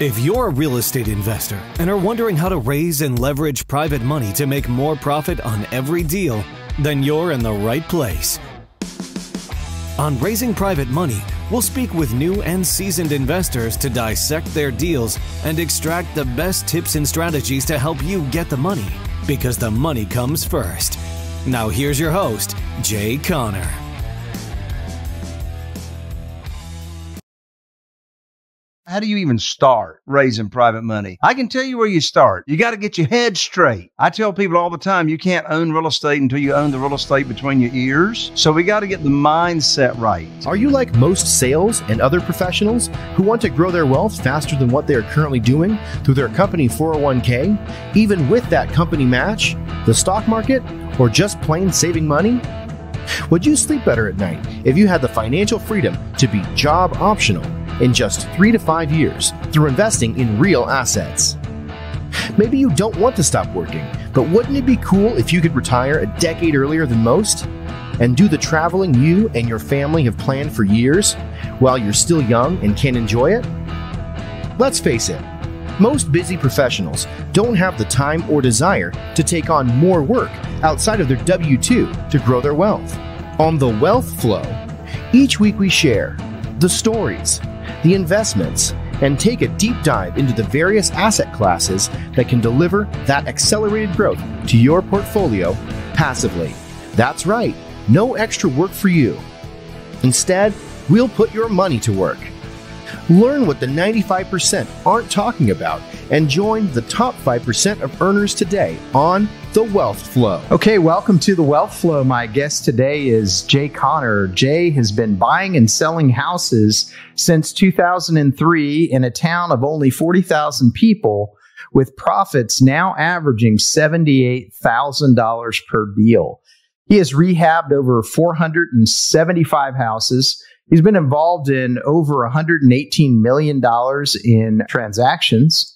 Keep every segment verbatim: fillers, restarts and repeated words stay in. If you're a real estate investor and are wondering how to raise and leverage private money to make more profit on every deal, then you're in the right place. On Raising Private Money, we'll speak with new and seasoned investors to dissect their deals and extract the best tips and strategies to help you get the money, because the money comes first. Now here's your host, Jay Conner. How do you even start raising private money? I can tell you where you start. You got to get your head straight. I tell people all the time, you can't own real estate until you own the real estate between your ears. So we got to get the mindset right. Are you like most sales and other professionals who want to grow their wealth faster than what they are currently doing through their company four oh one K, even with that company match, the stock market, or just plain saving money? Would you sleep better at night if you had the financial freedom to be job optional in just three to five years through investing in real assets? Maybe you don't want to stop working, but wouldn't it be cool if you could retire a decade earlier than most and do the traveling you and your family have planned for years while you're still young and can enjoy it? Let's face it, most busy professionals don't have the time or desire to take on more work outside of their W two to grow their wealth. On The Wealth Flow, each week we share the stories, the investments, and take a deep dive into the various asset classes that can deliver that accelerated growth to your portfolio passively. That's right, no extra work for you. Instead, we'll put your money to work. Learn what the ninety-five percent aren't talking about and join the top five percent of earners today on The Wealth Flow. Okay, welcome to The Wealth Flow. My guest today is Jay Conner. Jay has been buying and selling houses since two thousand three in a town of only forty thousand people, with profits now averaging seventy-eight thousand dollars per deal. He has rehabbed over four hundred seventy-five houses. He's been involved in over one hundred eighteen million dollars in transactions.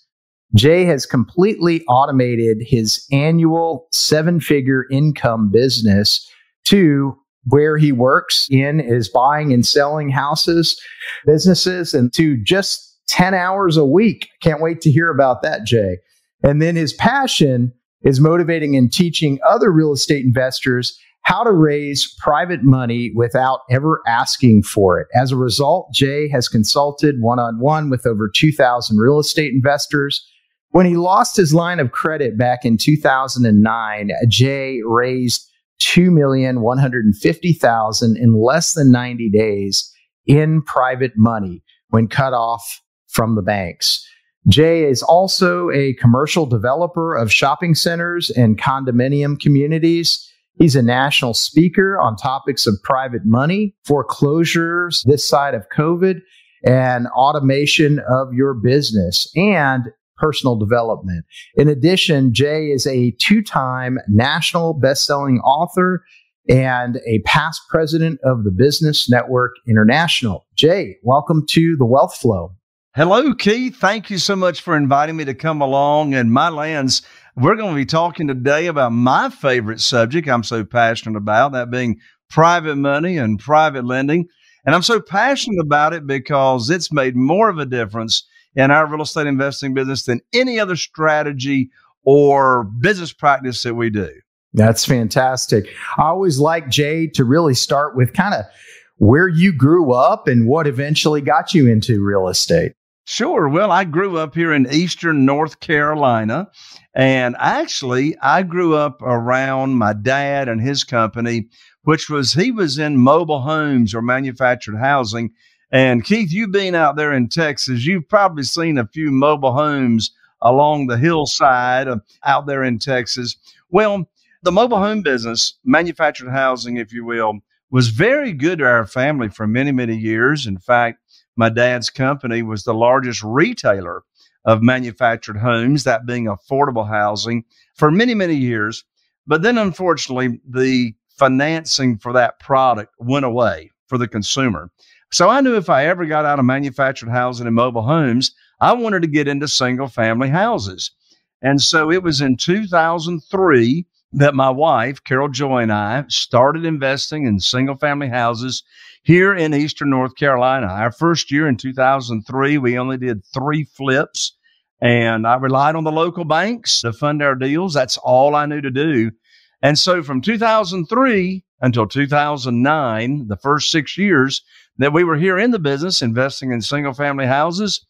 Jay has completely automated his annual seven-figure income business to where he works in is buying and selling houses, businesses, and to just ten hours a week. Can't wait to hear about that, Jay. And then his passion is motivating and teaching other real estate investors how to raise private money without ever asking for it. As a result, Jay has consulted one-on-one with over two thousand real estate investors. When he lost his line of credit back in two thousand nine, Jay raised two million one hundred fifty thousand dollars in less than ninety days in private money when cut off from the banks. Jay is also a commercial developer of shopping centers and condominium communities. He's a national speaker on topics of private money, foreclosures this side of COVID, and automation of your business, and personal development. In addition, Jay is a two-time national best-selling author and a past president of the Business Network International. Jay, welcome to The Wealth Flow. Hello, Keith. Thank you so much for inviting me to come along. And my lands, we're going to be talking today about my favorite subject I'm so passionate about, that being private money and private lending. And I'm so passionate about it because it's made more of a difference in our real estate investing business than any other strategy or business practice that we do. That's fantastic. I always like, Jay, to really start with kind of where you grew up and what eventually got you into real estate. Sure. Well, I grew up here in eastern North Carolina, and actually I grew up around my dad and his company, which was, he was in mobile homes or manufactured housing. And Keith, you being out there in Texas, you've probably seen a few mobile homes along the hillside of, out there in Texas. Well, the mobile home business, manufactured housing, if you will, was very good to our family for many, many years. In fact, my dad's company was the largest retailer of manufactured homes, that being affordable housing, for many, many years. But then, unfortunately, the financing for that product went away for the consumer. So I knew if I ever got out of manufactured housing and mobile homes, I wanted to get into single-family houses. And so it was in two thousand three that my wife, Carol Joy, and I started investing in single-family houses here in Eastern North Carolina. Our first year in two thousand three, we only did three flips, and I relied on the local banks to fund our deals. That's all I knew to do. And so from two thousand three until two thousand nine, the first six years that we were here in the business investing in single-family houses,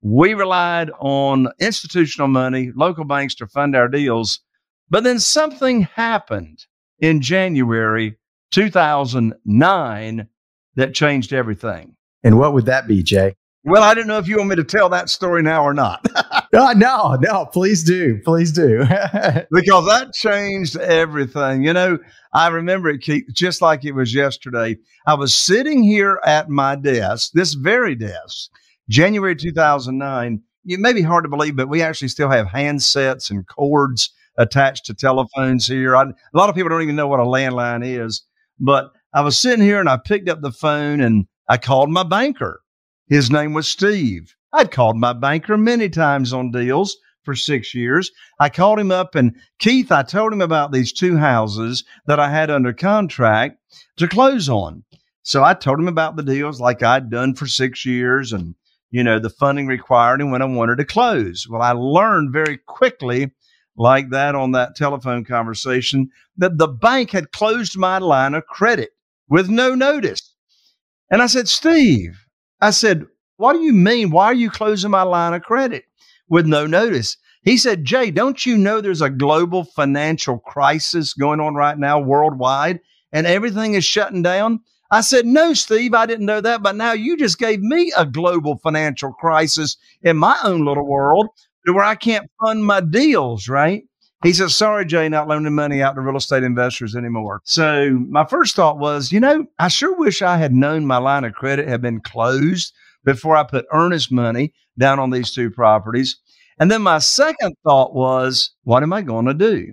we relied on institutional money, local banks to fund our deals. But then something happened in January two thousand nine that changed everything. And what would that be, Jay? Well, I don't know if you want me to tell that story now or not. oh, no, no, please do. Please do. Because that changed everything. You know, I remember it, Keith, just like it was yesterday. I was sitting here at my desk, this very desk, January two thousand nine. It may be hard to believe, but we actually still have handsets and cords attached to telephones here. I, a lot of people don't even know what a landline is. But I was sitting here and I picked up the phone and I called my banker. His name was Steve. I'd called my banker many times on deals for six years. I called him up and, Keith, I told him about these two houses that I had under contract to close on. So I told him about the deals like I'd done for six years and, you know, the funding required and when I wanted to close. Well, I learned very quickly, like that on that telephone conversation, that the bank had closed my line of credit with no notice. And I said, Steve, I said, what do you mean? Why are you closing my line of credit with no notice? He said, Jay, don't you know there's a global financial crisis going on right now worldwide and everything is shutting down? I said, no, Steve, I didn't know that. But now you just gave me a global financial crisis in my own little world to where I can't fund my deals, right? He said, sorry, Jay, not loaning money out to real estate investors anymore. So my first thought was, you know, I sure wish I had known my line of credit had been closed before I put earnest money down on these two properties. And then my second thought was, what am I going to do?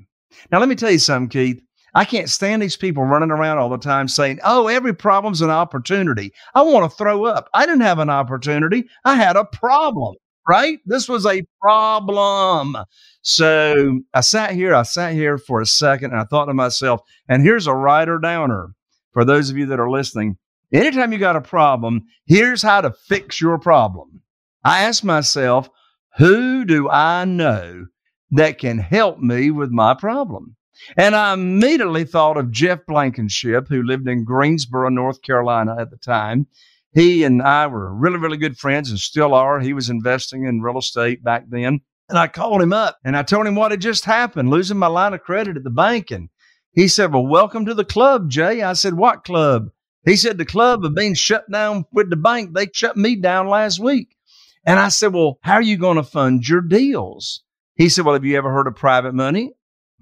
Now, let me tell you something, Keith. I can't stand these people running around all the time saying, oh, every problem's an opportunity. I want to throw up. I didn't have an opportunity. I had a problem. Right? This was a problem. So I sat here, I sat here for a second and I thought to myself, and here's a rider downer for those of you that are listening. Anytime you got a problem, here's how to fix your problem. I asked myself, who do I know that can help me with my problem? And I immediately thought of Jeff Blankenship, who lived in Greensboro, North Carolina at the time. He and I were really, really good friends and still are. He was investing in real estate back then. And I called him up and I told him what had just happened, losing my line of credit at the bank. And he said, well, welcome to the club, Jay. I said, what club? He said, the club of being shut down with the bank. They shut me down last week. And I said, well, how are you going to fund your deals? He said, well, have you ever heard of private money?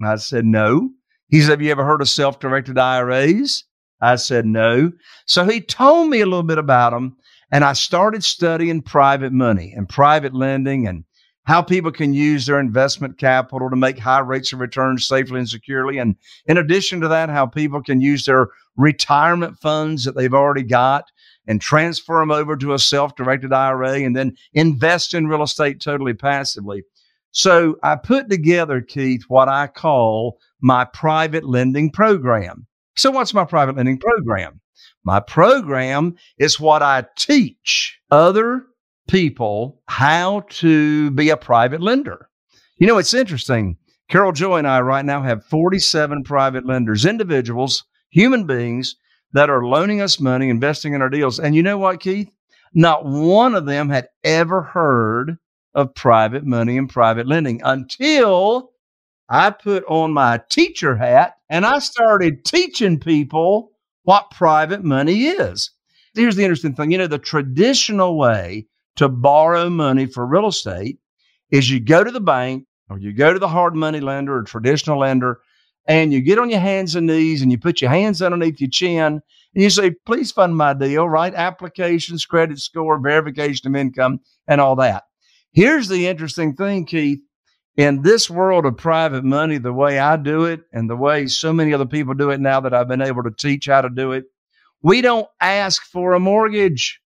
And I said, no. He said, have you ever heard of self-directed I R As? I said, no. So he told me a little bit about them, and I started studying private money and private lending and how people can use their investment capital to make high rates of return safely and securely. And in addition to that, how people can use their retirement funds that they've already got and transfer them over to a self-directed I R A and then invest in real estate totally passively. So I put together, Keith, what I call my private lending program. So what's my private lending program? My program is what I teach other people how to be a private lender. You know, it's interesting. Carol Joy and I right now have forty-seven private lenders, individuals, human beings that are loaning us money, investing in our deals. And you know what, Keith? Not one of them had ever heard of private money and private lending until I put on my teacher hat and I started teaching people what private money is. Here's the interesting thing. You know, the traditional way to borrow money for real estate is you go to the bank or you go to the hard money lender or traditional lender and you get on your hands and knees and you put your hands underneath your chin and you say, please fund my deal, right? Applications, credit score, verification of income, and all that. Here's the interesting thing, Keith. In this world of private money, the way I do it and the way so many other people do it now that I've been able to teach how to do it, we don't ask for a mortgage.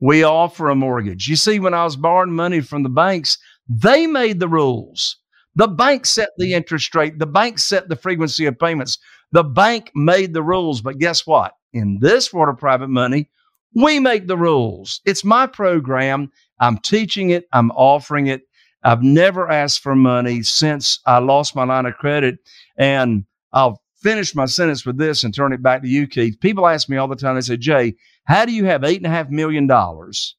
We offer a mortgage. You see, when I was borrowing money from the banks, they made the rules. The bank set the interest rate. The bank set the frequency of payments. The bank made the rules. But guess what? In this world of private money, We make the rules. It's my program. I'm teaching it. I'm offering it. I've never asked for money since I lost my line of credit. And I'll finish my sentence with this and turn it back to you, Keith. People ask me all the time, they say, Jay, how do you have eight and a half million dollars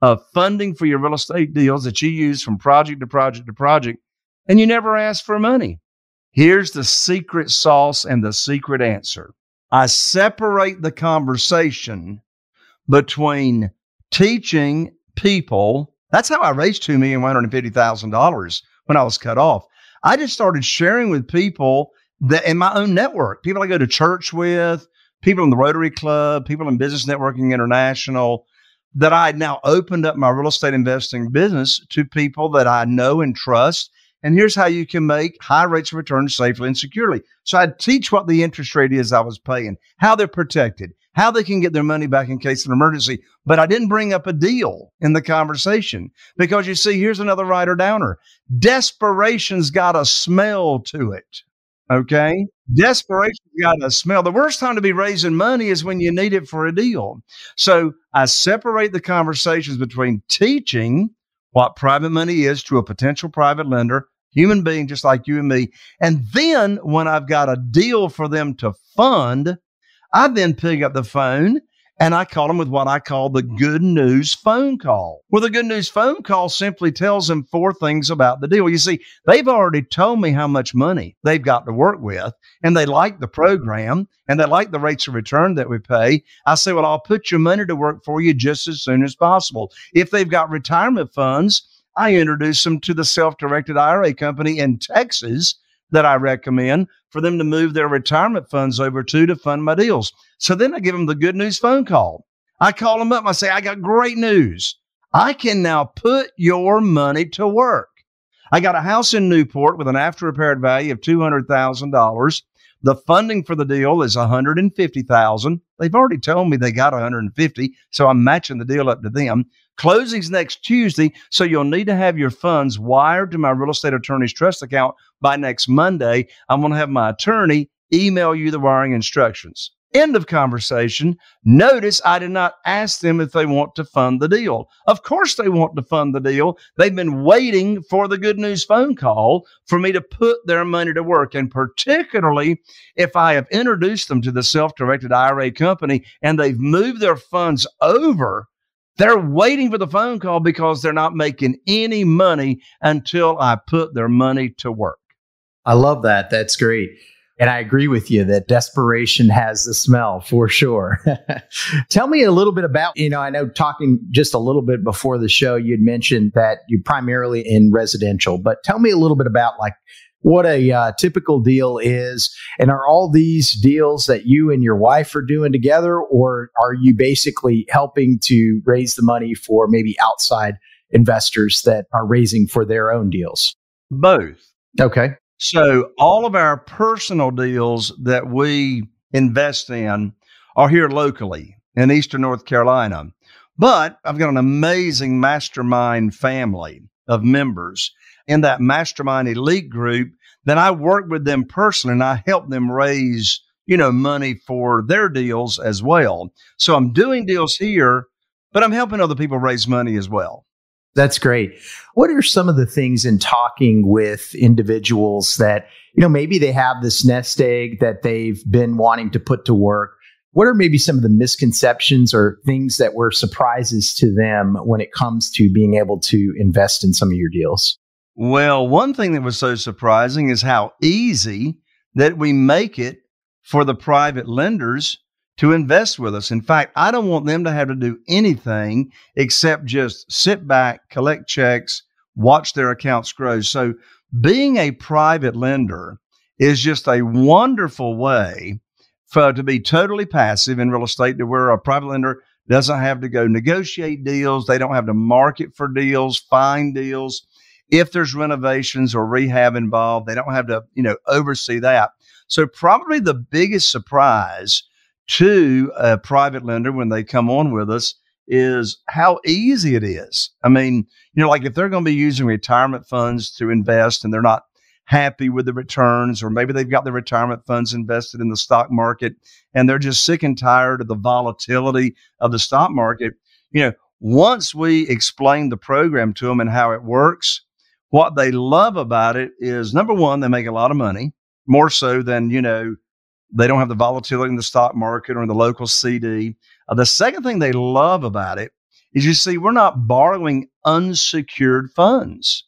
of funding for your real estate deals that you use from project to project to project, and you never ask for money? Here's the secret sauce and the secret answer. I separate the conversation between teaching people. That's how I raised two million one hundred fifty thousand dollars when I was cut off. I just started sharing with people that in my own network, people I go to church with, people in the Rotary Club, people in Business Network International, that I had now opened up my real estate investing business to people that I know and trust. And here's how you can make high rates of return safely and securely. So I'd teach what the interest rate is I was paying, how they're protected, how they can get their money back in case of an emergency. But I didn't bring up a deal in the conversation because, you see, here's another rider downer. Desperation's got a smell to it, okay? Desperation's got a smell. The worst time to be raising money is when you need it for a deal. So I separate the conversations between teaching what private money is to a potential private lender, human being just like you and me, and then when I've got a deal for them to fund, I then pick up the phone and I call them with what I call the good news phone call. Well, the good news phone call simply tells them four things about the deal. You see, they've already told me how much money they've got to work with, and they like the program, and they like the rates of return that we pay. I say, well, I'll put your money to work for you just as soon as possible. If they've got retirement funds, I introduce them to the self-directed I R A company in Texas that I recommend for them to move their retirement funds over to to fund my deals. So then I give them the good news phone call. I call them up and I say, I got great news. I can now put your money to work. I got a house in Newport with an after-repaired value of two hundred thousand dollars. The funding for the deal is one hundred fifty thousand dollars. They've already told me they got one hundred fifty thousand dollars, so I'm matching the deal up to them. Closing's next Tuesday, so you'll need to have your funds wired to my real estate attorney's trust account by next Monday. I'm going to have my attorney email you the wiring instructions. End of conversation. Notice I did not ask them if they want to fund the deal. Of course they want to fund the deal. They've been waiting for the good news phone call for me to put their money to work. And particularly if I have introduced them to the self-directed I R A company and they've moved their funds over, they're waiting for the phone call because they're not making any money until I put their money to work. I love that. That's great. And I agree with you that desperation has the smell for sure. Tell me a little bit about, you know, I know talking just a little bit before the show, you'd mentioned that you're primarily in residential, but tell me a little bit about like what a uh, typical deal is. And are all these deals that you and your wife are doing together, or are you basically helping to raise the money for maybe outside investors that are raising for their own deals? Both. Okay. So all of our personal deals that we invest in are here locally in Eastern North Carolina, but I've got an amazing mastermind family of members in that mastermind elite group, then I work with them personally and I help them raise, you know, money for their deals as well. So I'm doing deals here, but I'm helping other people raise money as well. That's great. What are some of the things in talking with individuals that, you know, maybe they have this nest egg that they've been wanting to put to work? What are maybe some of the misconceptions or things that were surprises to them when it comes to being able to invest in some of your deals? Well, one thing that was so surprising is how easy that we make it for the private lenders to invest with us. In fact, I don't want them to have to do anything except just sit back, collect checks, watch their accounts grow. So being a private lender is just a wonderful way for to be totally passive in real estate, to where a private lender doesn't have to go negotiate deals. They don't have to market for deals, find deals. If there's renovations or rehab involved, they don't have to, you know, oversee that. So probably the biggest surprise to a private lender when they come on with us is how easy it is. I mean, you know, like if they're going to be using retirement funds to invest and they're not happy with the returns, or maybe they've got their retirement funds invested in the stock market and they're just sick and tired of the volatility of the stock market. You know, once we explain the program to them and how it works, what they love about it is, number one, they make a lot of money, more so than, you know, they don't have the volatility in the stock market or in the local C D. Uh, the second thing they love about it is, you see, we're not borrowing unsecured funds.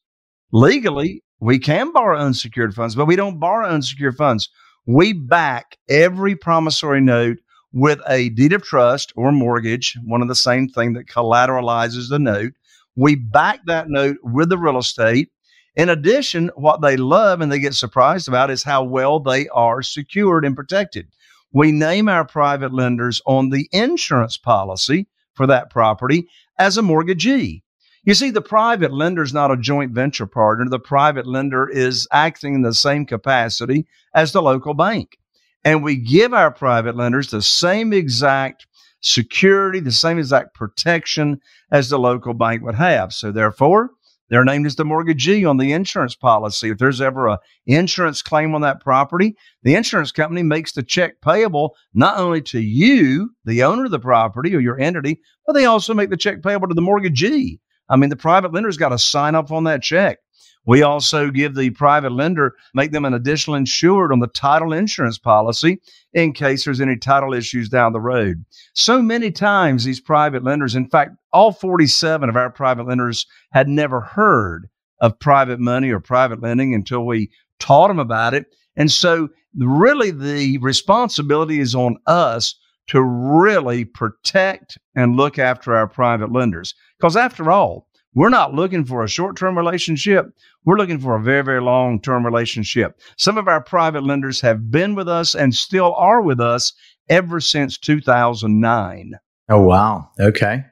Legally, we can borrow unsecured funds, but we don't borrow unsecured funds. We back every promissory note with a deed of trust or mortgage, one of the same thing that collateralizes the note. We back that note with the real estate. In addition, what they love and they get surprised about is how well they are secured and protected. We name our private lenders on the insurance policy for that property as a mortgagee. You see, the private lender is not a joint venture partner. The private lender is acting in the same capacity as the local bank. And we give our private lenders the same exact security, the same exact protection as the local bank would have. So therefore, they're named as the mortgagee on the insurance policy. If there's ever an insurance claim on that property, the insurance company makes the check payable not only to you, the owner of the property or your entity, but they also make the check payable to the mortgagee. I mean, the private lender's got to sign up on that check. We also give the private lender, make them an additional insured on the title insurance policy in case there's any title issues down the road. So many times these private lenders, in fact, all forty-seven of our private lenders had never heard of private money or private lending until we taught them about it. And so really the responsibility is on us to really protect and look after our private lenders. Because after all, we're not looking for a short-term relationship. We're looking for a very, very long-term relationship. Some of our private lenders have been with us and still are with us ever since two thousand nine. Oh, wow. Okay.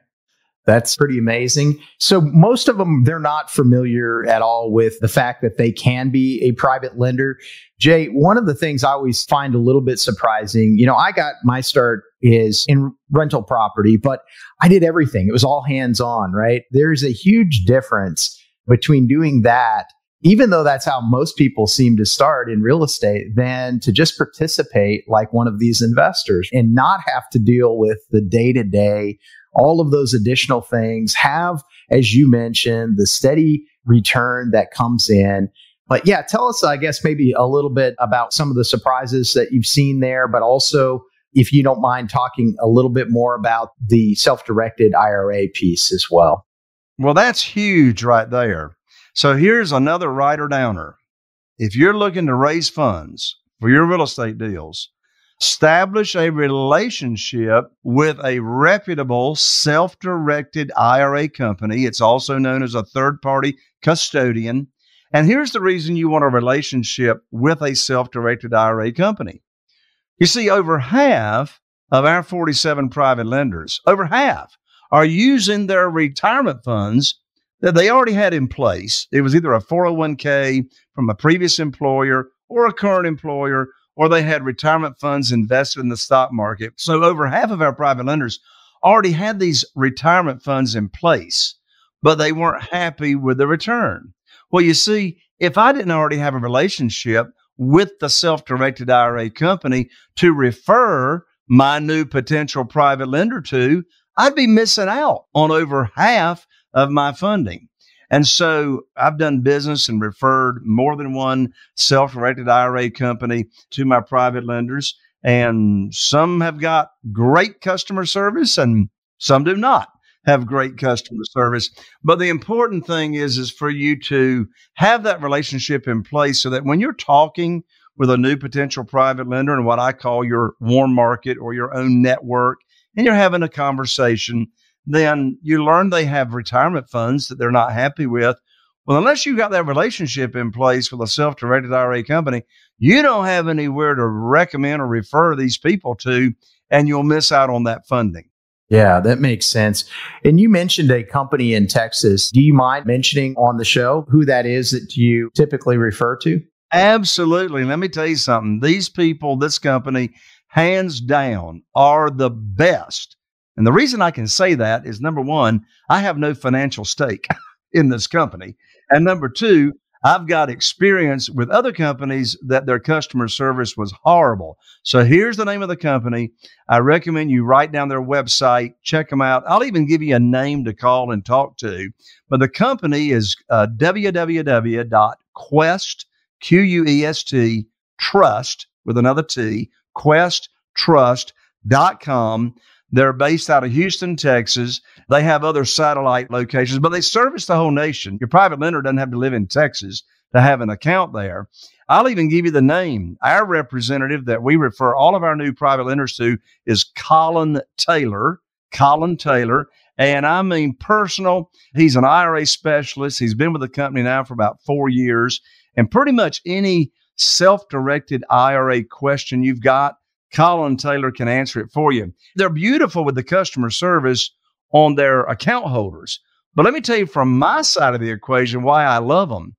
That's pretty amazing. So most of them, they're not familiar at all with the fact that they can be a private lender. Jay, one of the things I always find a little bit surprising, you know, I got my start is in rental property, but I did everything. It was all hands-on, right? There's a huge difference between doing that, even though that's how most people seem to start in real estate, than to just participate like one of these investors and not have to deal with the day-to-day, all of those additional things, have, as you mentioned, the steady return that comes in. But yeah, tell us, I guess, maybe a little bit about some of the surprises that you've seen there, but also, if you don't mind, talking a little bit more about the self-directed I R A piece as well. Well, that's huge right there. So here's another rider downer. If you're looking to raise funds for your real estate deals, establish a relationship with a reputable self-directed I R A company. It's also known as a third-party custodian. And here's the reason you want a relationship with a self-directed I R A company. You see, over half of our forty-seven private lenders, over half, are using their retirement funds that they already had in place. It was either a four oh one k from a previous employer or a current employer, or they had retirement funds invested in the stock market. So over half of our private lenders already had these retirement funds in place, but they weren't happy with the return. Well, you see, if I didn't already have a relationship with the self-directed I R A company to refer my new potential private lender to, I'd be missing out on over half of my funding. And so I've done business and referred more than one self-directed I R A company to my private lenders, and some have got great customer service and some do not have great customer service. But the important thing is, is for you to have that relationship in place so that when you're talking with a new potential private lender in what I call your warm market or your own network, and you're having a conversation, then you learn they have retirement funds that they're not happy with. Well, unless you've got that relationship in place with a self-directed I R A company, you don't have anywhere to recommend or refer these people to, and you'll miss out on that funding. Yeah, that makes sense. And you mentioned a company in Texas. Do you mind mentioning on the show who that is that you typically refer to? Absolutely. Let me tell you something. These people, this company, hands down, are the best. And the reason I can say that is, number one, I have no financial stake in this company. And number two, I've got experience with other companies that their customer service was horrible. So here's the name of the company. I recommend you write down their website, check them out. I'll even give you a name to call and talk to. But the company is uh, www.quest, Q U E S T, trust, with another T, quest trust dot com. They're based out of Houston, Texas. They have other satellite locations, but they service the whole nation. Your private lender doesn't have to live in Texas to have an account there. I'll even give you the name. Our representative that we refer all of our new private lenders to is Colin Taylor, Colin Taylor. And I mean personal. He's an I R A specialist. He's been with the company now for about four years. And pretty much any self-directed I R A question you've got, Colin Taylor can answer it for you. They're beautiful with the customer service on their account holders. But let me tell you from my side of the equation why I love them.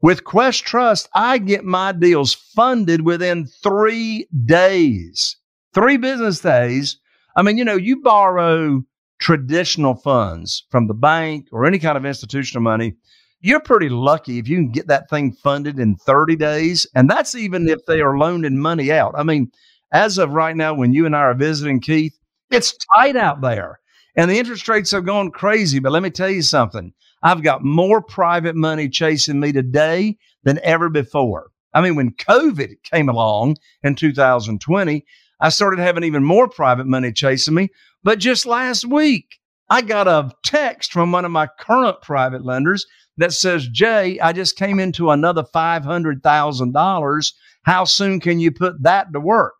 With Quest Trust, I get my deals funded within three days, three business days. I mean, you know, you borrow traditional funds from the bank or any kind of institutional money. You're pretty lucky if you can get that thing funded in thirty days. And that's even if they are loaning money out. I mean, as of right now, when you and I are visiting, Keith, it's tight out there and the interest rates have gone crazy. But let me tell you something. I've got more private money chasing me today than ever before. I mean, when COVID came along in two thousand twenty, I started having even more private money chasing me. But just last week, I got a text from one of my current private lenders that says, Jay, I just came into another five hundred thousand dollars. How soon can you put that to work?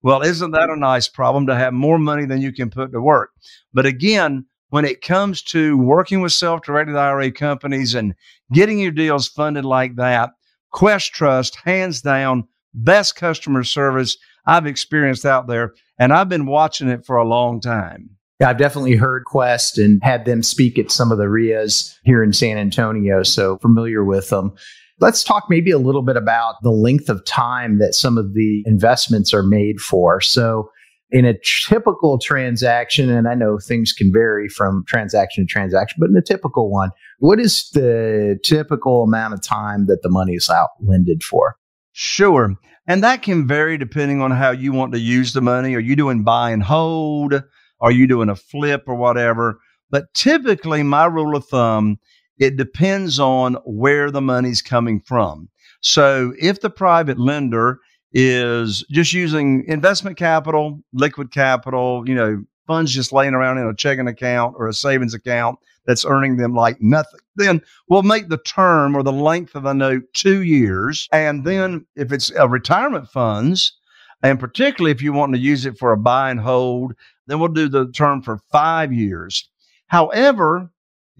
Well, isn't that a nice problem to have more money than you can put to work? But again, when it comes to working with self-directed I R A companies and getting your deals funded like that, Quest Trust, hands down, best customer service I've experienced out there. And I've been watching it for a long time. Yeah, I've definitely heard Quest and had them speak at some of the R I As here in San Antonio, so familiar with them. Let's talk maybe a little bit about the length of time that some of the investments are made for. So in a typical transaction, and I know things can vary from transaction to transaction, but in a typical one, what is the typical amount of time that the money is outlended for? Sure. And that can vary depending on how you want to use the money. Are you doing buy and hold? Are you doing a flip or whatever? But typically my rule of thumb, it depends on where the money's coming from. So if the private lender is just using investment capital, liquid capital, you know, funds just laying around in a checking account or a savings account that's earning them like nothing, then we'll make the term or the length of the note two years. And then if it's a retirement funds, and particularly if you want to use it for a buy and hold, then we'll do the term for five years. However,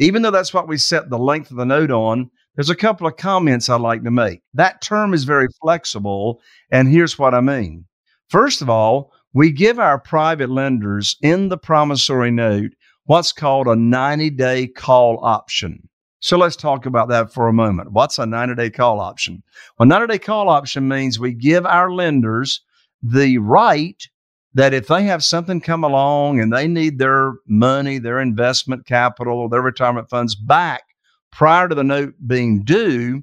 even though that's what we set the length of the note on, there's a couple of comments I'd like to make. That term is very flexible, and here's what I mean. First of all, we give our private lenders in the promissory note what's called a ninety-day call option. So let's talk about that for a moment. What's a ninety-day call option? Well, ninety-day call option means we give our lenders the right that if they have something come along and they need their money, their investment capital, their retirement funds back prior to the note being due,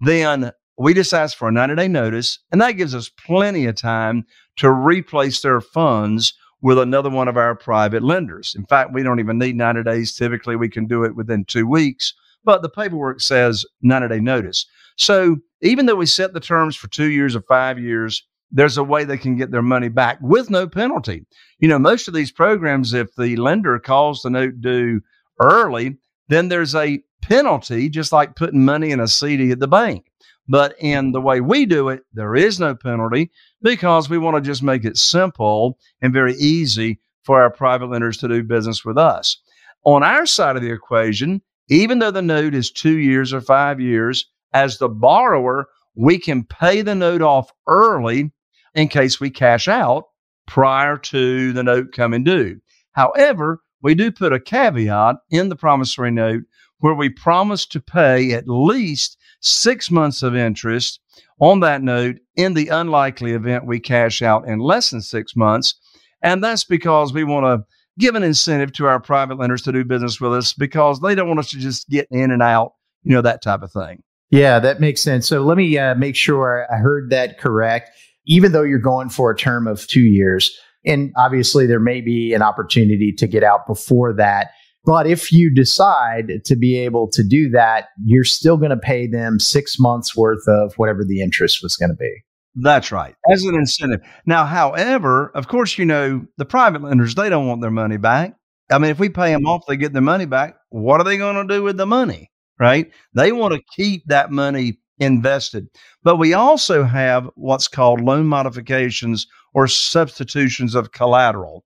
then we just ask for a ninety-day notice, and that gives us plenty of time to replace their funds with another one of our private lenders. In fact, we don't even need ninety days. Typically, we can do it within two weeks, but the paperwork says ninety-day notice. So even though we set the terms for two years or five years, there's a way they can get their money back with no penalty. You know, most of these programs, if the lender calls the note due early, then there's a penalty, just like putting money in a C D at the bank. But in the way we do it, there is no penalty because we want to just make it simple and very easy for our private lenders to do business with us. On our side of the equation, even though the note is two years or five years, as the borrower, we can pay the note off early in case we cash out prior to the note coming due. However, we do put a caveat in the promissory note where we promise to pay at least six months of interest on that note in the unlikely event we cash out in less than six months. And that's because we want to give an incentive to our private lenders to do business with us because they don't want us to just get in and out, you know, that type of thing. Yeah, that makes sense. So let me uh, make sure I heard that correct. Even though you're going for a term of two years, and obviously there may be an opportunity to get out before that, but if you decide to be able to do that, you're still going to pay them six months worth of whatever the interest was going to be. That's right. As an incentive. Now, however, of course, you know, the private lenders, they don't want their money back. I mean, if we pay them off, they get their money back. What are they going to do with the money, right? They want to keep that money invested. But we also have what's called loan modifications or substitutions of collateral.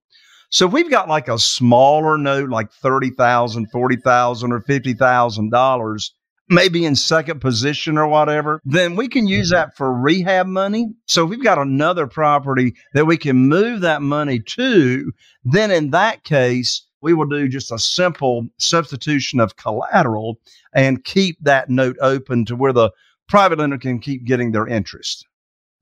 So if we've got like a smaller note, like thirty thousand dollars, forty thousand dollars, or fifty thousand dollars, maybe in second position or whatever, then we can use that for rehab money. So if we've got another property that we can move that money to, then in that case, we will do just a simple substitution of collateral and keep that note open to where the private lender can keep getting their interest.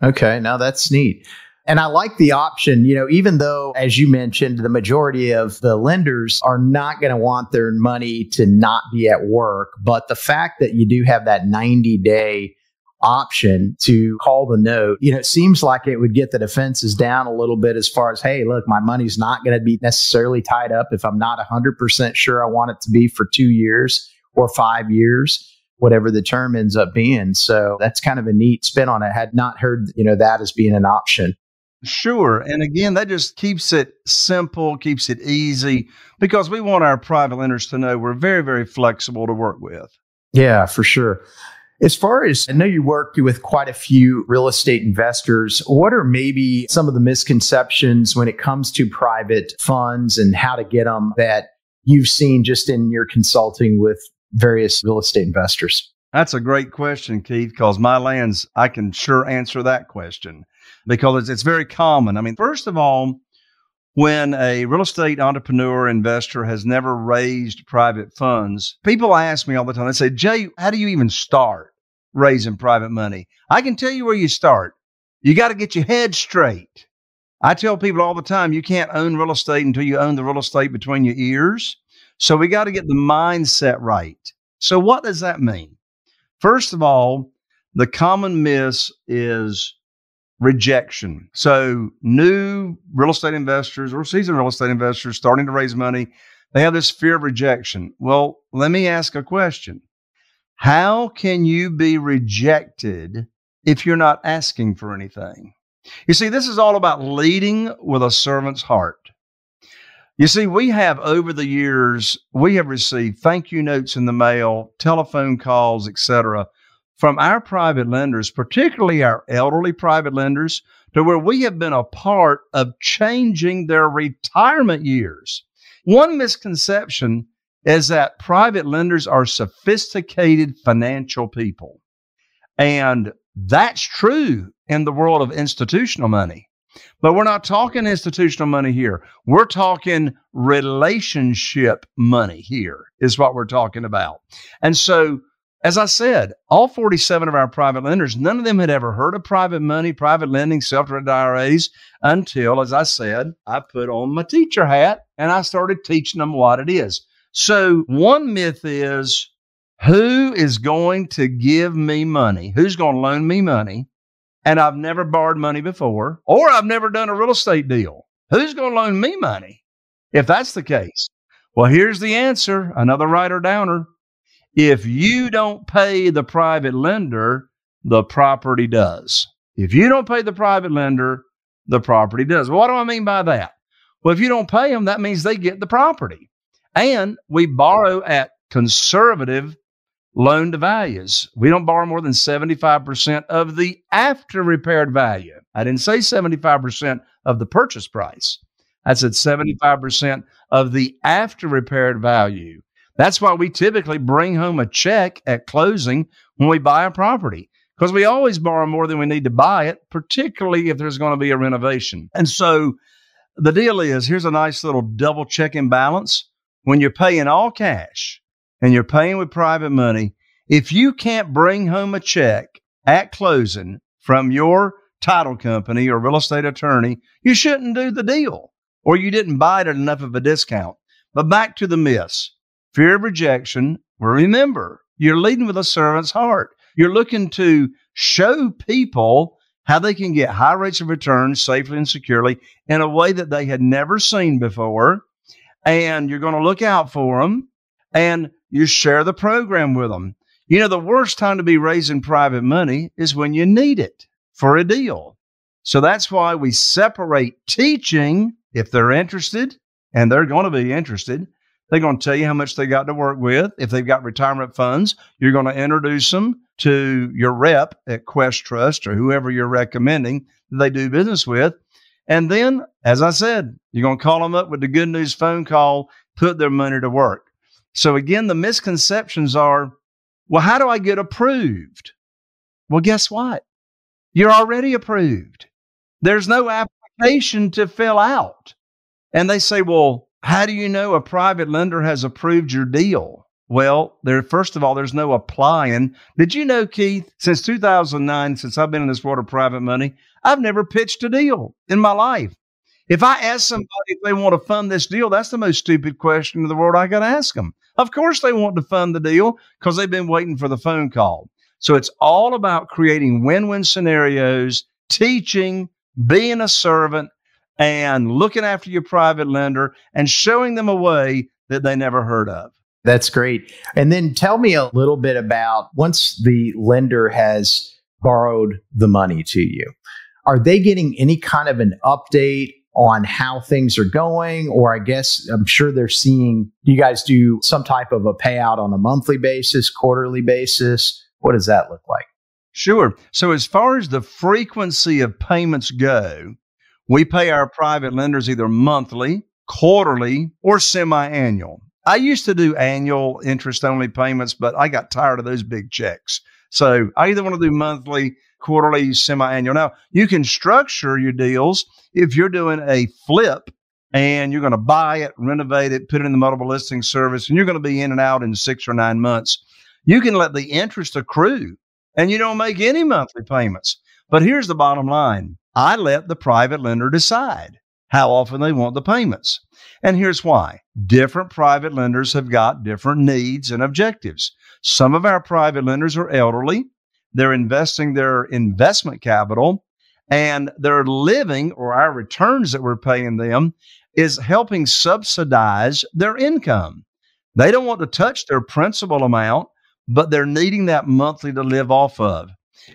Okay, now that's neat. And I like the option, you know, even though, as you mentioned, the majority of the lenders are not going to want their money to not be at work. But the fact that you do have that ninety day option to call the note, you know, it seems like it would get the defenses down a little bit as far as, hey, look, my money's not going to be necessarily tied up if I'm not one hundred percent sure I want it to be for two years or five years. Whatever the term ends up being. So that's kind of a neat spin on it. I had not heard, you know, that as being an option. Sure. And again, that just keeps it simple, keeps it easy, because we want our private lenders to know we're very, very flexible to work with. Yeah, for sure. As far as, I know you worked with quite a few real estate investors. What are maybe some of the misconceptions when it comes to private funds and how to get them that you've seen just in your consulting with various real estate investors? That's a great question, Keith, because my lands, I can sure answer that question because it's, it's very common. I mean, first of all, when a real estate entrepreneur investor has never raised private funds, people ask me all the time, they say, Jay, how do you even start raising private money? I can tell you where you start. You got to get your head straight. I tell people all the time, you can't own real estate until you own the real estate between your ears. So we got to get the mindset right. So what does that mean? First of all, the common miss is rejection. So new real estate investors or seasoned real estate investors starting to raise money, they have this fear of rejection. Well, let me ask a question. How can you be rejected if you're not asking for anything? You see, this is all about leading with a servant's heart. You see, we have over the years, we have received thank you notes in the mail, telephone calls, et cetera, from our private lenders, particularly our elderly private lenders, to where we have been a part of changing their retirement years. One misconception is that private lenders are sophisticated financial people. And that's true in the world of institutional money. But we're not talking institutional money here. We're talking relationship money here is what we're talking about. And so, as I said, all forty-seven of our private lenders, none of them had ever heard of private money, private lending, self-directed I R As until, as I said, I put on my teacher hat and I started teaching them what it is. So one myth is, who is going to give me money? Who's going to loan me money? And I've never borrowed money before, or I've never done a real estate deal. Who's going to loan me money if that's the case? Well, here's the answer, another writer downer. If you don't pay the private lender, the property does. If you don't pay the private lender, the property does. Well, what do I mean by that? Well, if you don't pay them, that means they get the property. And we borrow at conservative loan to values. We don't borrow more than seventy-five percent of the after repaired value. I didn't say seventy-five percent of the purchase price. I said seventy-five percent of the after repaired value. That's why we typically bring home a check at closing when we buy a property, because we always borrow more than we need to buy it, particularly if there's going to be a renovation. And so the deal is, here's a nice little double check and balance. When you're paying all cash and you're paying with private money, if you can't bring home a check at closing from your title company or real estate attorney, you shouldn't do the deal, or you didn't buy it at enough of a discount. But back to the myths. Fear of rejection. Remember, you're leading with a servant's heart. You're looking to show people how they can get high rates of return safely and securely in a way that they had never seen before. And you're going to look out for them and you share the program with them. You know, the worst time to be raising private money is when you need it for a deal. So that's why we separate teaching. If they're interested, and they're going to be interested, they're going to tell you how much they got to work with. If they've got retirement funds, you're going to introduce them to your rep at Quest Trust or whoever you're recommending that they do business with. And then, as I said, you're going to call them up with the good news phone call, put their money to work. So again, the misconceptions are, well, how do I get approved? Well, guess what? You're already approved. There's no application to fill out. And they say, well, how do you know a private lender has approved your deal? Well, there, first of all, there's no applying. Did you know, Keith, since two thousand nine, since I've been in this world of private money, I've never pitched a deal in my life. If I ask somebody if they want to fund this deal, that's the most stupid question in the world I could ask them. Of course they want to fund the deal because they've been waiting for the phone call. So it's all about creating win-win scenarios, teaching, being a servant, and looking after your private lender and showing them a way that they never heard of. That's great. And then tell me a little bit about once the lender has borrowed the money to you, are they getting any kind of an update on how things are going? Or I guess I'm sure they're seeing, you guys do some type of a payout on a monthly basis, quarterly basis. What does that look like? Sure. So as far as the frequency of payments go, we pay our private lenders either monthly, quarterly, or semi-annual. I used to do annual interest-only payments, but I got tired of those big checks. So I either want to do monthly, quarterly, semi-annual. Now, you can structure your deals if you're doing a flip and you're going to buy it, renovate it, put it in the multiple listing service, and you're going to be in and out in six or nine months. You can let the interest accrue and you don't make any monthly payments. But here's the bottom line. I let the private lender decide how often they want the payments. And here's why. Different private lenders have got different needs and objectives. Some of our private lenders are elderly. They're investing their investment capital and they're living, or our returns that we're paying them is helping subsidize their income. They don't want to touch their principal amount, but they're needing that monthly to live off of.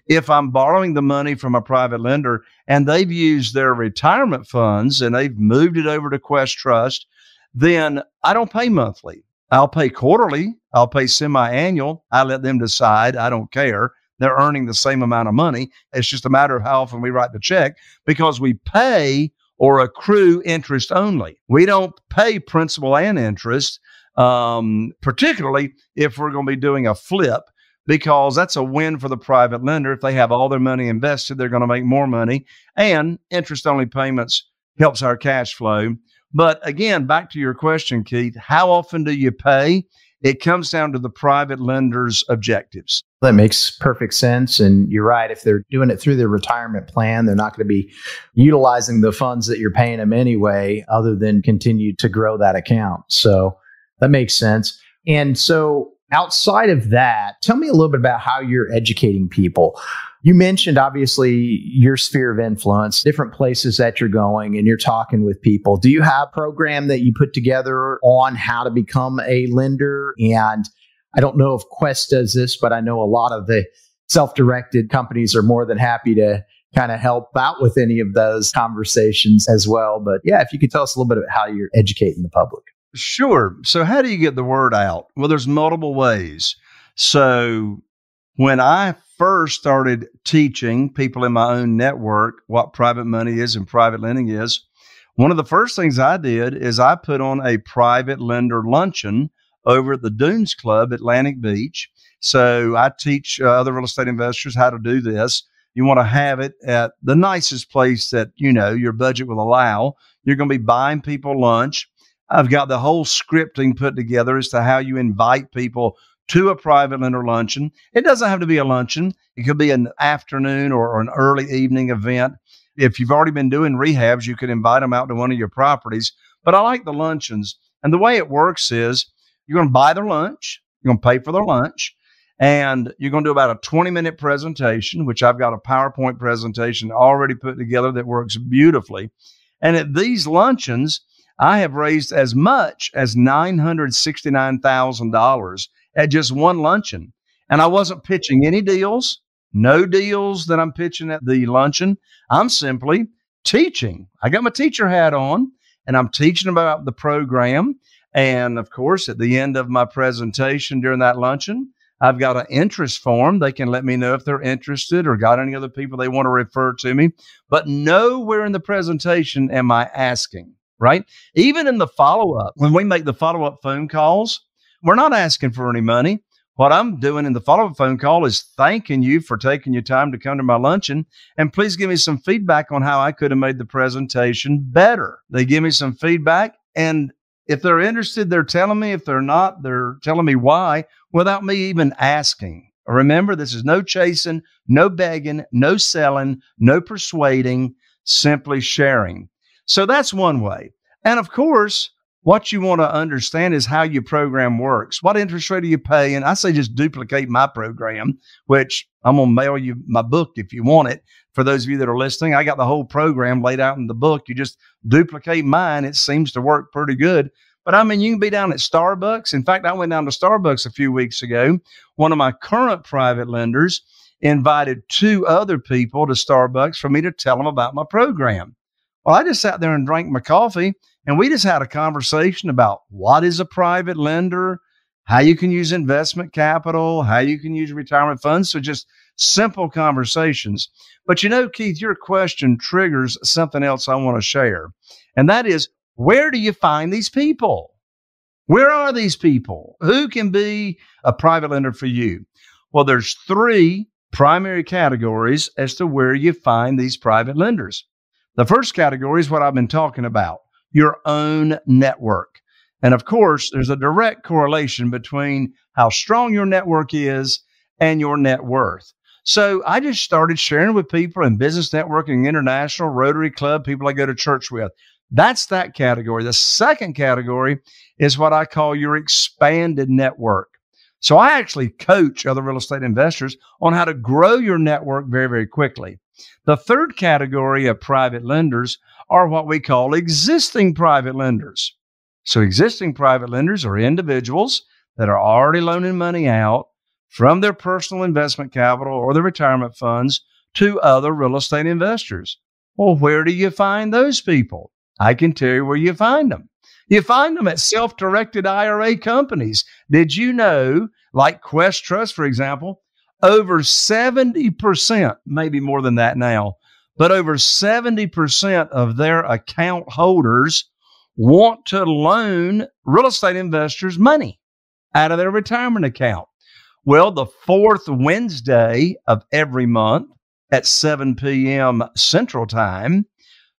If I'm borrowing the money from a private lender and they've used their retirement funds and they've moved it over to Quest Trust, then I don't pay monthly. I'll pay quarterly. I'll pay semi-annual. I let them decide. I don't care. They're earning the same amount of money. It's just a matter of how often we write the check because we pay or accrue interest only. We don't pay principal and interest, um, particularly if we're going to be doing a flip, because that's a win for the private lender. If they have all their money invested, they're going to make more money. And interest-only payments helps our cash flow. But again, back to your question, Keith, how often do you pay? It comes down to the private lender's objectives. That makes perfect sense. And you're right. If they're doing it through their retirement plan, they're not going to be utilizing the funds that you're paying them anyway, other than continue to grow that account. So that makes sense. And so outside of that, tell me a little bit about how you're educating people. You mentioned, obviously, your sphere of influence, different places that you're going and you're talking with people. Do you have a program that you put together on how to become a lender? And I don't know if Quest does this, but I know a lot of the self-directed companies are more than happy to kind of help out with any of those conversations as well. But yeah, if you could tell us a little bit about how you're educating the public. Sure. So how do you get the word out? Well, there's multiple ways. So when I first started teaching people in my own network what private money is and private lending is, one of the first things I did is I put on a private lender luncheon over at the Dunes Club, Atlantic Beach. So I teach uh, other real estate investors how to do this. You want to have it at the nicest place that, you know, your budget will allow. You're going to be buying people lunch. I've got the whole scripting put together as to how you invite people to a private lender luncheon. It doesn't have to be a luncheon. It could be an afternoon or, or an early evening event. If you've already been doing rehabs, you could invite them out to one of your properties. But I like the luncheons. And the way it works is you're going to buy their lunch. You're going to pay for their lunch. And you're going to do about a twenty minute presentation, which I've got a PowerPoint presentation already put together that works beautifully. And at these luncheons, I have raised as much as nine hundred sixty-nine thousand dollars at just one luncheon. And I wasn't pitching any deals, no deals that I'm pitching at the luncheon. I'm simply teaching. I got my teacher hat on and I'm teaching about the program. And of course, at the end of my presentation during that luncheon, I've got an interest form. They can let me know if they're interested or got any other people they want to refer to me. But nowhere in the presentation am I asking, right? Even in the follow-up, when we make the follow-up phone calls, we're not asking for any money. What I'm doing in the follow-up phone call is thanking you for taking your time to come to my luncheon. And please give me some feedback on how I could have made the presentation better. They give me some feedback, and if they're interested, they're telling me. If they're not, they're telling me why without me even asking. Remember, this is no chasing, no begging, no selling, no persuading, simply sharing. So that's one way. And of course, what you want to understand is how your program works. What interest rate are you paying? I say just duplicate my program, which I'm going to mail you my book if you want it. For those of you that are listening, I got the whole program laid out in the book. You just duplicate mine. It seems to work pretty good. But I mean, you can be down at Starbucks. In fact, I went down to Starbucks a few weeks ago. One of my current private lenders invited two other people to Starbucks for me to tell them about my program. Well, I just sat there and drank my coffee, and we just had a conversation about what is a private lender, how you can use investment capital, how you can use retirement funds. So just simple conversations. But you know, Keith, your question triggers something else I want to share. And that is, where do you find these people? Where are these people? Who can be a private lender for you? Well, there's three primary categories as to where you find these private lenders. The first category is what I've been talking about, your own network. And of course, there's a direct correlation between how strong your network is and your net worth. So I just started sharing with people in Business Network International, Rotary Club, people I go to church with. That's that category. The second category is what I call your expanded network. So I actually coach other real estate investors on how to grow your network very, very quickly. The third category of private lenders are what we call existing private lenders. So existing private lenders are individuals that are already loaning money out from their personal investment capital or their retirement funds to other real estate investors. Well, where do you find those people? I can tell you where you find them. You find them at self-directed I R A companies. Did you know, like Quest Trust, for example, over seventy percent, maybe more than that now, but over seventy percent of their account holders want to loan real estate investors money out of their retirement account. Well, the fourth Wednesday of every month at seven p m Central Time,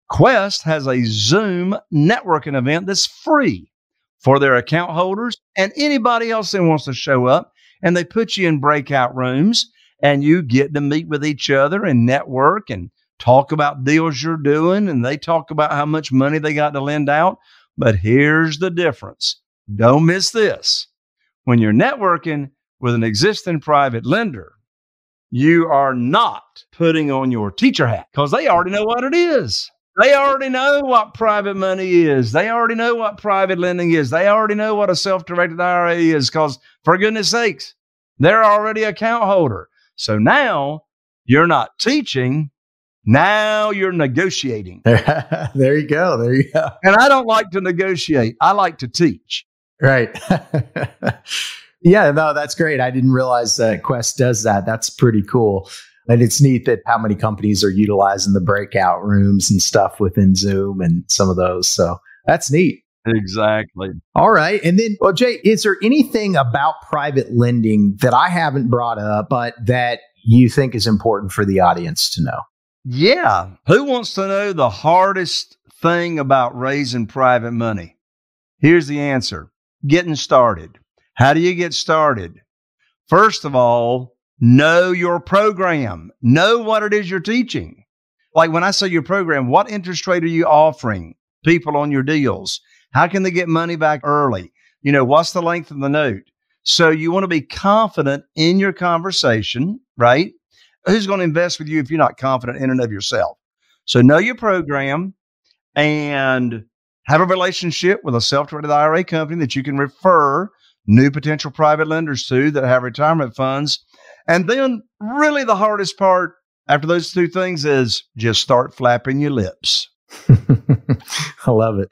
Quest has a Zoom networking event that's free for their account holders and anybody else that wants to show up. And they put you in breakout rooms and you get to meet with each other and network and talk about deals you're doing. And they talk about how much money they got to lend out. But here's the difference. Don't miss this. When you're networking with an existing private lender, you are not putting on your teacher hat because they already know what it is. They already know what private money is. They already know what private lending is. They already know what a self-directed I R A is because, for goodness sakes, they're already an account holder. So now you're not teaching. Now you're negotiating. There you go. There you go. And I don't like to negotiate. I like to teach. Right. Yeah, no, that's great. I didn't realize that Quest does that. That's pretty cool. And it's neat that how many companies are utilizing the breakout rooms and stuff within Zoom and some of those. So that's neat. Exactly. All right. And then, well, Jay, is there anything about private lending that I haven't brought up, but that you think is important for the audience to know? Yeah. Who wants to know the hardest thing about raising private money? Here's the answer. Getting started. How do you get started? First of all, know your program. Know what it is you're teaching. Like when I say your program, what interest rate are you offering people on your deals? How can they get money back early? You know, what's the length of the note? So you want to be confident in your conversation, right? Who's going to invest with you if you're not confident in and of yourself? So know your program and have a relationship with a self-directed I R A company that you can refer new potential private lenders to that have retirement funds. And then really the hardest part after those two things is just start flapping your lips. I love it.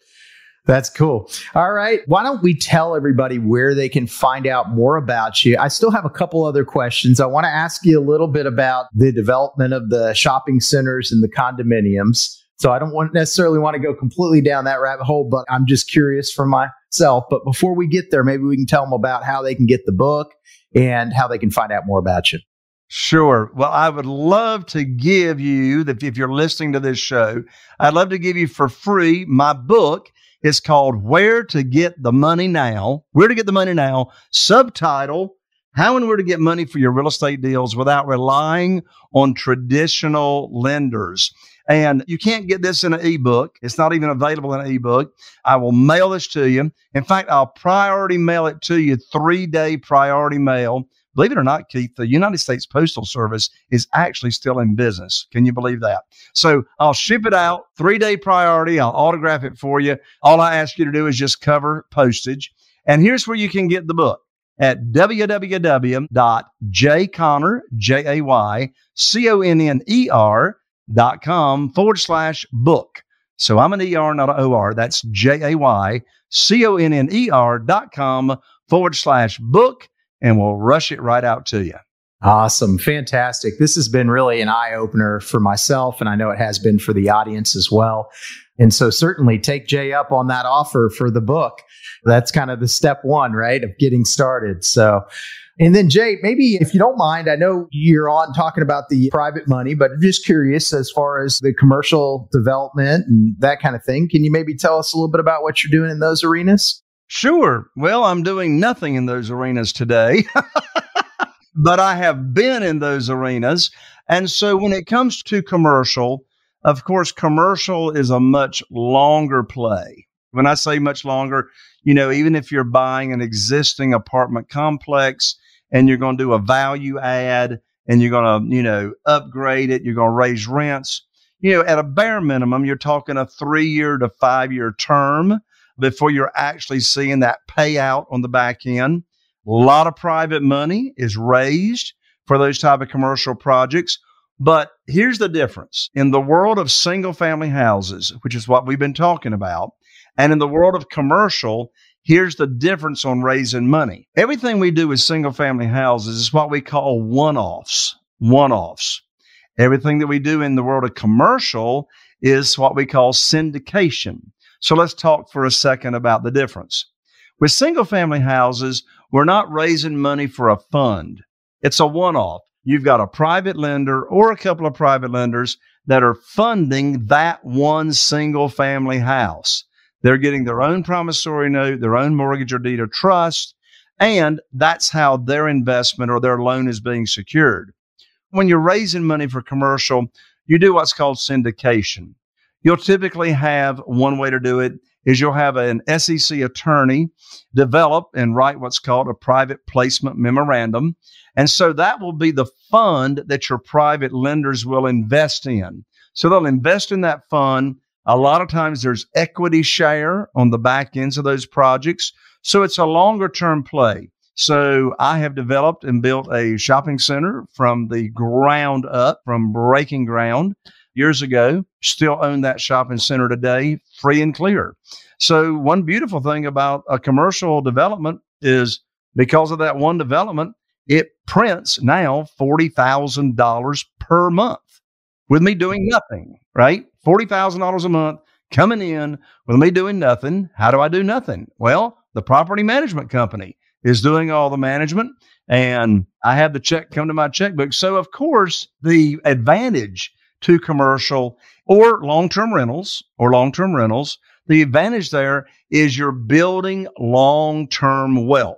That's cool. All right. Why don't we tell everybody where they can find out more about you? I still have a couple other questions. I want to ask you a little bit about the development of the shopping centers and the condominiums. So I don't want, necessarily want to go completely down that rabbit hole, but I'm just curious for myself. But before we get there, maybe we can tell them about how they can get the book and how they can find out more about you. Sure. Well, I would love to give you, if you're listening to this show, I'd love to give you for free my book. It's called Where to Get the Money Now, Where to Get the Money Now, subtitle, How and Where to Get Money for Your Real Estate Deals Without Relying on Traditional Lenders. And you can't get this in an ebook. It's not even available in an ebook. I will mail this to you. In fact, I'll priority mail it to you, three-day priority mail. Believe it or not, Keith, the United States Postal Service is actually still in business. Can you believe that? So I'll ship it out, three-day priority. I'll autograph it for you. All I ask you to do is just cover postage. And here's where you can get the book at w w w dot jay conner dot com forward slash book. So I'm an E R, not an O R. That's J-A-Y-C-O-N-N-E-R dot com forward slash book. And we'll rush it right out to you. Awesome. Fantastic. This has been really an eye-opener for myself, and I know it has been for the audience as well. And so certainly take Jay up on that offer for the book. That's kind of the step one, right, of getting started. So, and then Jay, maybe if you don't mind, I know you're on talking about the private money, but I'm just curious as far as the commercial development and that kind of thing. Can you maybe tell us a little bit about what you're doing in those arenas? Sure. Well, I'm doing nothing in those arenas today, but I have been in those arenas. And so when it comes to commercial, of course, commercial is a much longer play. When I say much longer, you know, even if you're buying an existing apartment complex and you're going to do a value add and you're going to, you know, upgrade it, you're going to raise rents, you know, at a bare minimum, you're talking a three-year to five-year term before you're actually seeing that payout on the back end. A lot of private money is raised for those type of commercial projects. But here's the difference. In the world of single-family houses, which is what we've been talking about, and in the world of commercial, here's the difference on raising money. Everything we do with single-family houses is what we call one-offs, one-offs. Everything that we do in the world of commercial is what we call syndication. So let's talk for a second about the difference. With single-family houses, we're not raising money for a fund. It's a one-off. You've got a private lender or a couple of private lenders that are funding that one single-family house. They're getting their own promissory note, their own mortgage or deed of trust, and that's how their investment or their loan is being secured. When you're raising money for commercial, you do what's called syndication. You'll typically have one way to do it is you'll have an S E C attorney develop and write what's called a private placement memorandum. And so that will be the fund that your private lenders will invest in. So they'll invest in that fund. A lot of times there's equity share on the back ends of those projects. So it's a longer term play. So I have developed and built a shopping center from the ground up, from breaking ground years ago, still own that shopping center today, free and clear. So one beautiful thing about a commercial development is because of that one development, it prints now forty thousand dollars per month with me doing nothing, right? forty thousand dollars a month coming in with me doing nothing. How do I do nothing? Well, the property management company is doing all the management and I have the check come to my checkbook. So of course, the advantage to commercial or long-term rentals or long-term rentals, the advantage there is you're building long-term wealth.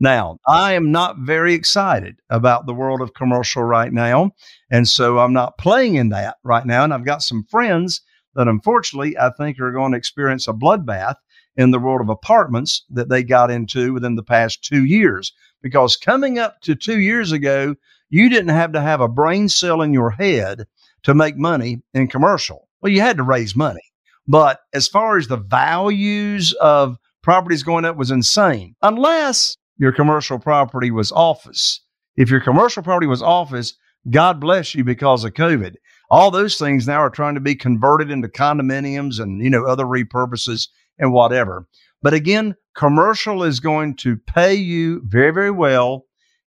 Now, I am not very excited about the world of commercial right now, and so I'm not playing in that right now. And I've got some friends that unfortunately I think are going to experience a bloodbath in the world of apartments that they got into within the past two years. Because coming up to two years ago, you didn't have to have a brain cell in your head to make money in commercial. Well, you had to raise money. But as far as the values of properties going up was insane, unless your commercial property was office. If your commercial property was office, God bless you, because of COVID. All those things now are trying to be converted into condominiums and, you know, other repurposes and whatever. But again, commercial is going to pay you very, very well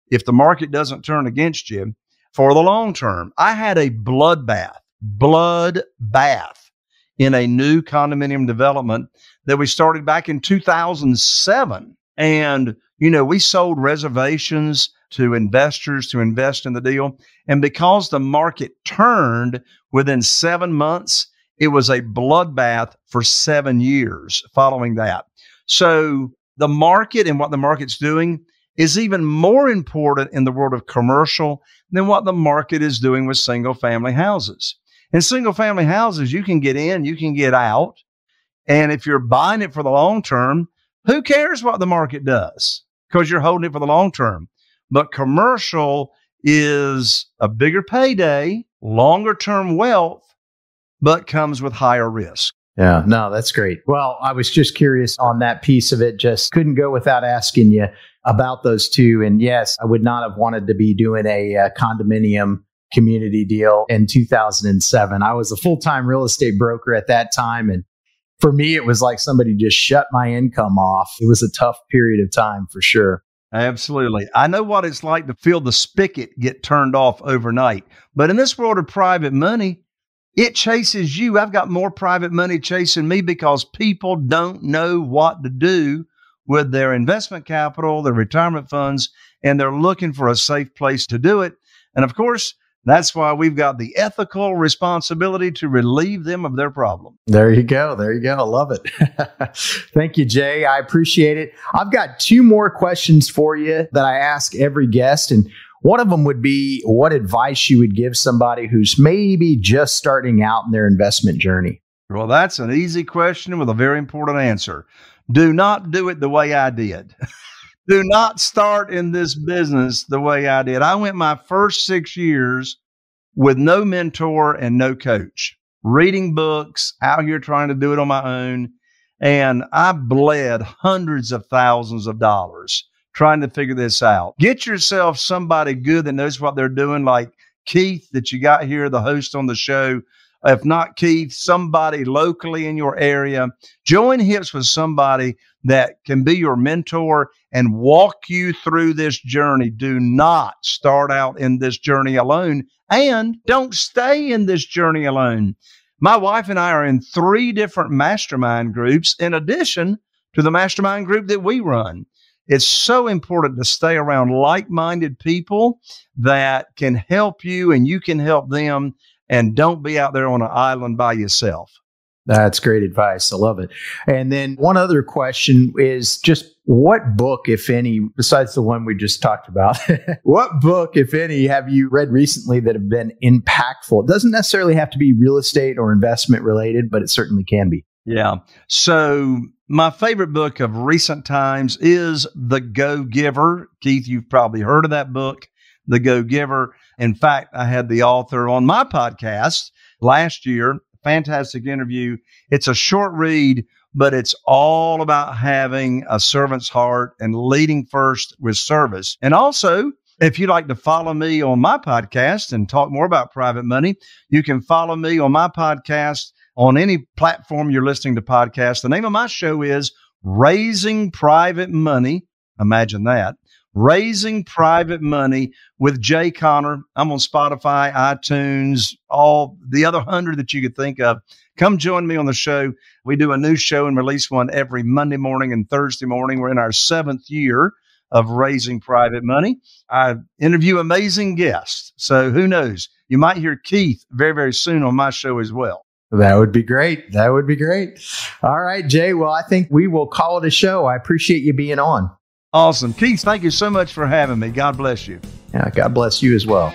if the market doesn't turn against you for the long term. I had a bloodbath, bloodbath in a new condominium development that we started back in two thousand seven. And, you know, we sold reservations to investors to invest in the deal. And because the market turned within seven months, it was a bloodbath for seven years following that. So the market and what the market's doing is even more important in the world of commercial than what the market is doing with single family houses. In single family houses, you can get in, you can get out. And if you're buying it for the long term, who cares what the market does? Because you're holding it for the long term. But commercial is a bigger payday, longer term wealth, but comes with higher risk. Yeah, no, that's great. Well, I was just curious on that piece of it. Just couldn't go without asking you about those two. And yes, I would not have wanted to be doing a, a condominium community deal in two thousand seven. I was a full-time real estate broker at that time. And for me, it was like somebody just shut my income off. It was a tough period of time for sure. Absolutely. I know what it's like to feel the spigot get turned off overnight. But in this world of private money, it chases you. I've got more private money chasing me because people don't know what to do with their investment capital, their retirement funds, and they're looking for a safe place to do it. And of course, that's why we've got the ethical responsibility to relieve them of their problem. There you go. There you go. I love it. Thank you, Jay. I appreciate it. I've got two more questions for you that I ask every guest. And one of them would be what advice you would give somebody who's maybe just starting out in their investment journey. Well, that's an easy question with a very important answer. Do not do it the way I did. Do not start in this business the way I did. I went my first six years with no mentor and no coach, reading books, out here trying to do it on my own. And I bled hundreds of thousands of dollars trying to figure this out. Get yourself somebody good that knows what they're doing, like Keith that you got here, the host on the show. If not Keith, somebody locally in your area. Join hips with somebody that can be your mentor and walk you through this journey. Do not start out in this journey alone, and don't stay in this journey alone. My wife and I are in three different mastermind groups in addition to the mastermind group that we run. It's so important to stay around like-minded people that can help you and you can help them. And don't be out there on an island by yourself. That's great advice. I love it. And then one other question is just what book, if any, besides the one we just talked about, what book, if any, have you read recently that have been impactful? It doesn't necessarily have to be real estate or investment related, but it certainly can be. Yeah. So my favorite book of recent times is The Go-Giver. Keith, you've probably heard of that book, The Go-Giver. In fact, I had the author on my podcast last year. Fantastic interview. It's a short read, but it's all about having a servant's heart and leading first with service. And also, if you'd like to follow me on my podcast and talk more about private money, you can follow me on my podcast on any platform you're listening to podcasts. The name of my show is Raising Private Money. Imagine that. Raising Private Money with Jay Conner. I'm on Spotify, iTunes, all the other hundred that you could think of. Come join me on the show. We do a new show and release one every Monday morning and Thursday morning. We're in our seventh year of Raising Private Money. I interview amazing guests. So who knows? You might hear Keith very, very soon on my show as well. That would be great. That would be great. All right, Jay. Well, I think we will call it a show. I appreciate you being on. Awesome. Keith, thank you so much for having me. God bless you. Yeah, God bless you as well.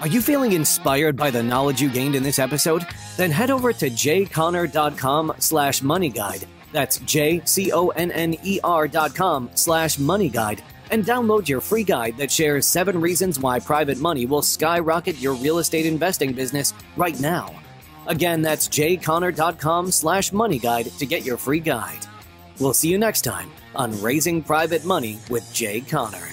Are you feeling inspired by the knowledge you gained in this episode? Then head over to jay conner dot com slash money guide That's J C O N N E R dot com slash money guide and download your free guide that shares seven reasons why private money will skyrocket your real estate investing business right now. Again, that's jconner.com slash money guide to get your free guide. We'll see you next time on Raising Private Money with Jay Conner.